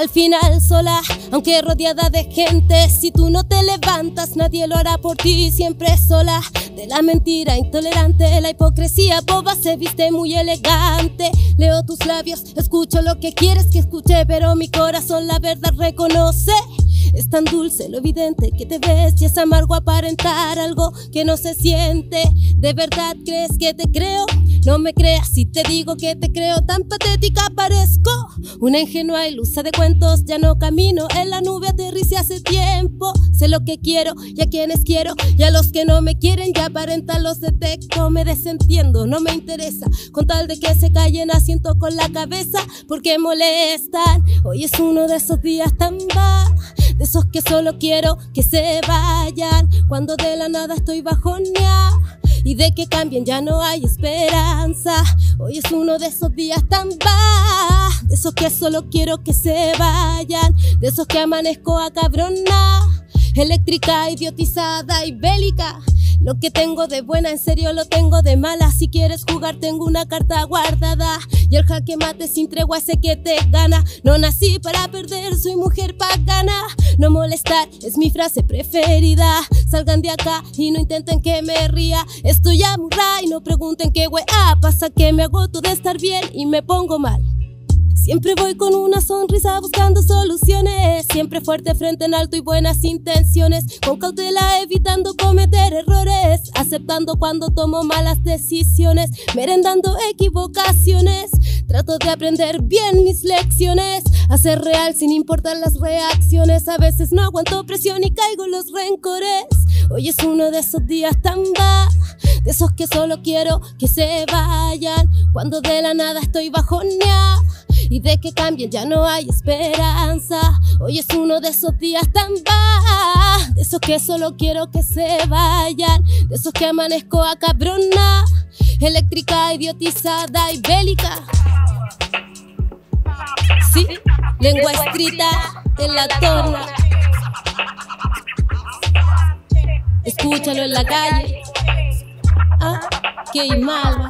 al final sola, aunque rodeada de gente. Si tú no te levantas, nadie lo hará por ti. Siempre sola, de la mentira intolerante, la hipocresía boba se viste muy elegante. Leo tus labios, escucho lo que quieres que escuche, pero mi corazón la verdad reconoce. Es tan dulce lo evidente que te ves y es amargo aparentar algo que no se siente. ¿De verdad crees que te creo? No me creas si te digo que te creo. Tan patética parezco, una ingenua ilusa de cuentos. Ya no camino en la nube, aterricé hace tiempo. Sé lo que quiero y a quienes quiero, y a los que no me quieren ya aparentan los detecto. Me desentiendo, no me interesa, con tal de que se callen asiento con la cabeza, porque molestan. Hoy es uno de esos días tan bajos, de esos que solo quiero que se vayan. Cuando de la nada estoy bajoneada y de que cambien ya no hay esperanza. Hoy es uno de esos días tan bajos, de esos que solo quiero que se vayan. De esos que amanezco a cabrona, eléctrica, idiotizada y bélica. Lo que tengo de buena en serio lo tengo de mala. Si quieres jugar tengo una carta guardada, y el jaque mate sin tregua ese que te gana. No nací para perder, soy mujer pagana. No molestar es mi frase preferida. Salgan de acá y no intenten que me ría. Estoy amurra y no pregunten qué weá pasa, que me agoto de estar bien y me pongo mal. Siempre voy con una sonrisa buscando soluciones, siempre fuerte, frente en alto y buenas intenciones. Con cautela evitando cometer errores, aceptando cuando tomo malas decisiones, merendando equivocaciones. Trato de aprender bien mis lecciones, hacer real sin importar las reacciones. A veces no aguanto presión y caigo en los rencores. Hoy es uno de esos días tan bajos, de esos que solo quiero que se vayan. Cuando de la nada estoy bajoneada y de que cambien ya no hay esperanza. Hoy es uno de esos días tan bajos, de esos que solo quiero que se vayan. De esos que amanezco a cabrona, eléctrica, idiotizada y bélica. Sí, lengua escrita en la torna. Escúchalo en la calle. Ah, Key Malva.